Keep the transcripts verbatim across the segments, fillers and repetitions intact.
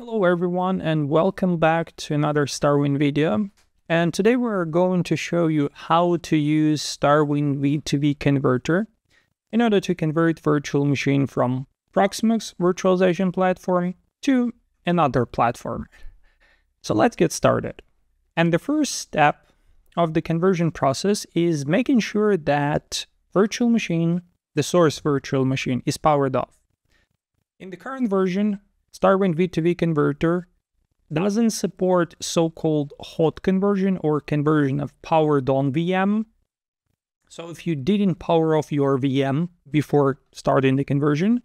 Hello everyone and welcome back to another StarWind video, and today we're going to show you how to use StarWind V two V Converter in order to convert virtual machine from Proxmox virtualization platform to another platform. So let's get started. And the first step of the conversion process is making sure that virtual machine, the source virtual machine, is powered off. In the current version, StarWind V two V Converter doesn't support so-called hot conversion or conversion of powered-on V M. So if you didn't power off your V M before starting the conversion,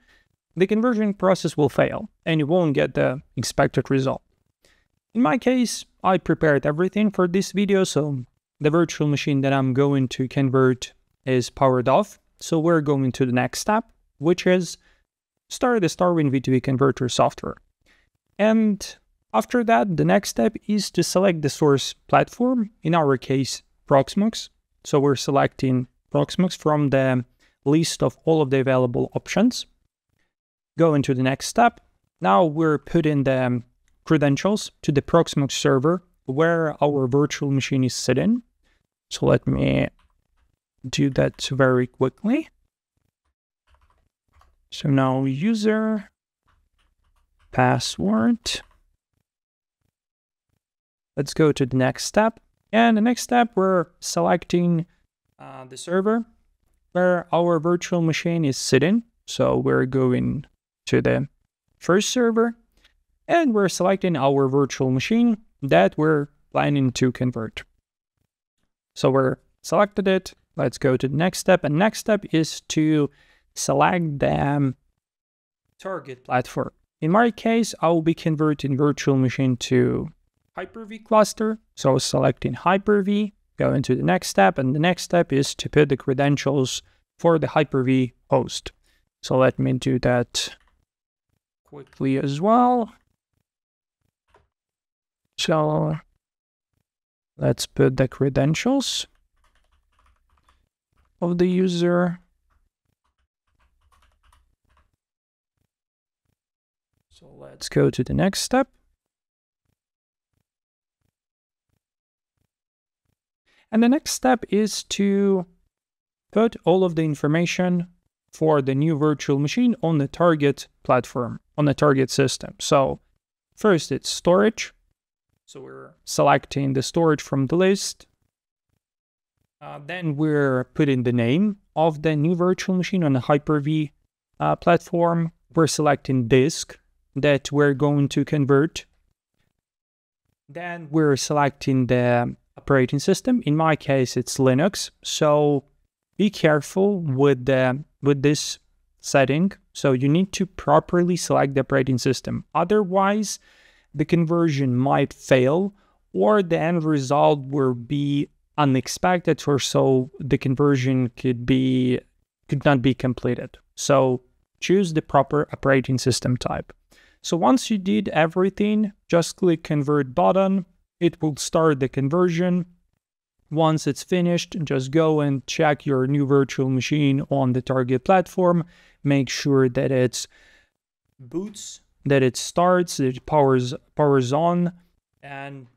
the conversion process will fail and you won't get the expected result. In my case, I prepared everything for this video, so the virtual machine that I'm going to convert is powered off. So we're going to the next step, which is start the StarWind V two V Converter software. And after that, the next step is to select the source platform, in our case, Proxmox. So we're selecting Proxmox from the list of all of the available options. Go into the next step. Now we're putting the credentials to the Proxmox server where our virtual machine is sitting. So let me do that very quickly. So now user, password, let's go to the next step. And the next step, we're selecting uh, the server where our virtual machine is sitting. So we're going to the first server and we're selecting our virtual machine that we're planning to convert. So we're selected it. Let's go to the next step. And next step is to select the target platform. In my case, I will be converting virtual machine to Hyper-V cluster. So selecting Hyper-V, go into the next step. And the next step is to put the credentials for the Hyper-V host. So let me do that quickly as well. So let's put the credentials of the user. So let's go to the next step. And the next step is to put all of the information for the new virtual machine on the target platform, on the target system. So first it's storage. So we're selecting the storage from the list. Uh, then we're putting the name of the new virtual machine on the Hyper-V uh, platform. We're selecting disk that we're going to convert. Then we're selecting the operating system. In my case, it's Linux. So be careful with the, with this setting. So you need to properly select the operating system. Otherwise, the conversion might fail or the end result will be unexpected, or so the conversion could be could not be completed. So choose the proper operating system type. So once you did everything, just click convert button. It will start the conversion. Once it's finished, just go and check your new virtual machine on the target platform. Make sure that it's boots, that it starts, that it powers, powers on. And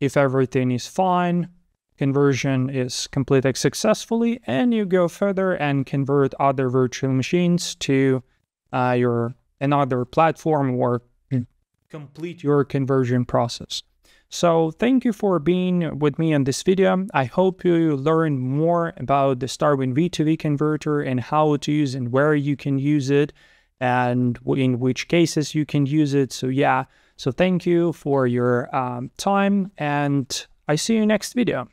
if everything is fine, conversion is completed successfully. And you go further and convert other virtual machines to uh, your another platform, or complete your conversion process. So thank you for being with me on this video. I hope you learned more about the StarWind V two V Converter and how to use and where you can use it and in which cases you can use it. So yeah, so thank you for your um, time, and I see you next video.